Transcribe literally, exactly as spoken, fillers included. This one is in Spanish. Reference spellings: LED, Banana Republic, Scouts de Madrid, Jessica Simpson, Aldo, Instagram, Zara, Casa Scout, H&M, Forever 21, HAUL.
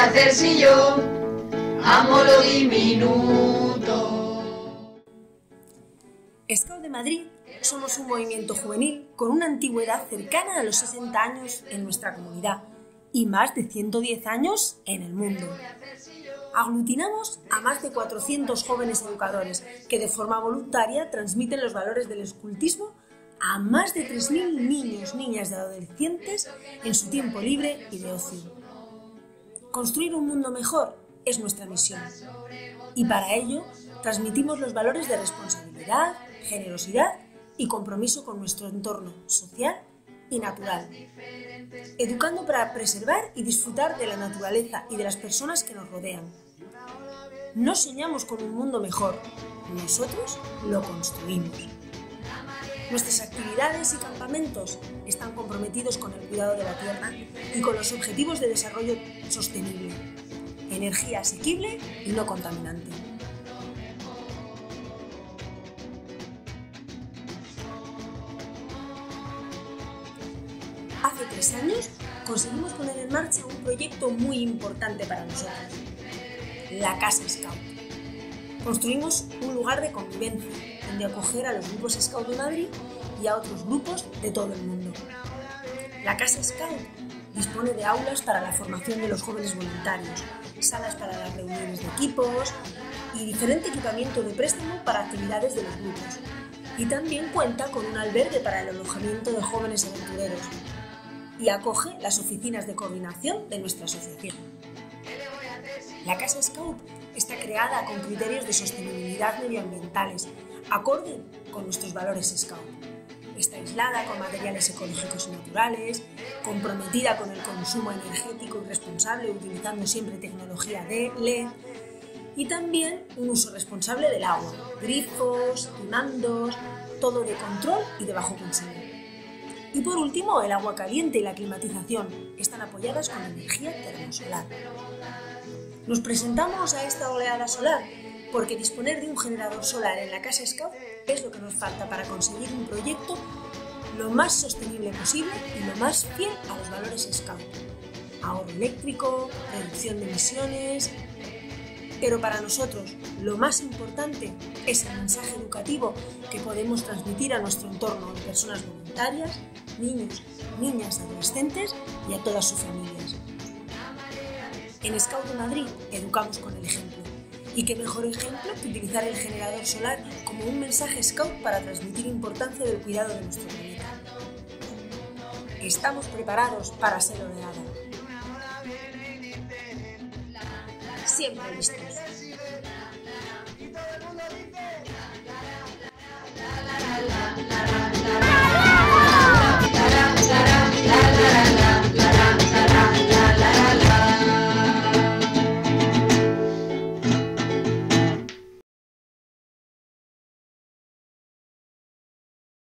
pudiera hacer si yo amo lo diminuto. Scouts de Madrid somos un movimiento juvenil con una antigüedad cercana a los sesenta años en nuestra comunidad y más de ciento diez años en el mundo. Aglutinamos a más de cuatrocientos jóvenes educadores que de forma voluntaria transmiten los valores del escultismo a más de tres mil niños, niñas y adolescentes en su tiempo libre y de ocio. Construir un mundo mejor es nuestra misión y para ello transmitimos los valores de responsabilidad, generosidad y compromiso con nuestro entorno social y natural, educando para preservar y disfrutar de la naturaleza y de las personas que nos rodean. No soñamos con un mundo mejor, nosotros lo construimos. Nuestras actividades y campamentos están comprometidos con el cuidado de la tierra y con los objetivos de desarrollo sostenible, energía asequible y no contaminante. Hace tres años conseguimos poner en marcha un proyecto muy importante para nosotros, la Casa Scout. Construimos un lugar de convivencia donde acoger a los grupos Scout de Madrid y a otros grupos de todo el mundo. La Casa Scout dispone de aulas para la formación de los jóvenes voluntarios, salas para las reuniones de equipos y diferente equipamiento de préstamo para actividades de los grupos. Y también cuenta con un albergue para el alojamiento de jóvenes aventureros y acoge las oficinas de coordinación de nuestra asociación. La Casa Scout está creada con criterios de sostenibilidad medioambientales, acorde con nuestros valores Scout. Está aislada con materiales ecológicos y naturales, comprometida con el consumo energético y responsable, utilizando siempre tecnología de L E D, y también un uso responsable del agua, grifos, mandos, todo de control y de bajo consumo. Y por último, el agua caliente y la climatización están apoyadas con energía termosolar. Nos presentamos a esta oleada solar porque disponer de un generador solar en la Casa Scout es lo que nos falta para conseguir un proyecto lo más sostenible posible y lo más fiel a los valores Scout. Ahorro eléctrico, reducción de emisiones. Pero para nosotros lo más importante es el mensaje educativo que podemos transmitir a nuestro entorno de personas voluntarias, niños, niñas, adolescentes y a todas sus familias. En Scout de Madrid educamos con el ejemplo. Y qué mejor ejemplo que utilizar el generador solar como un mensaje Scout para transmitir importancia del cuidado de nuestro planeta. Estamos preparados para ser oleada. Siempre listos.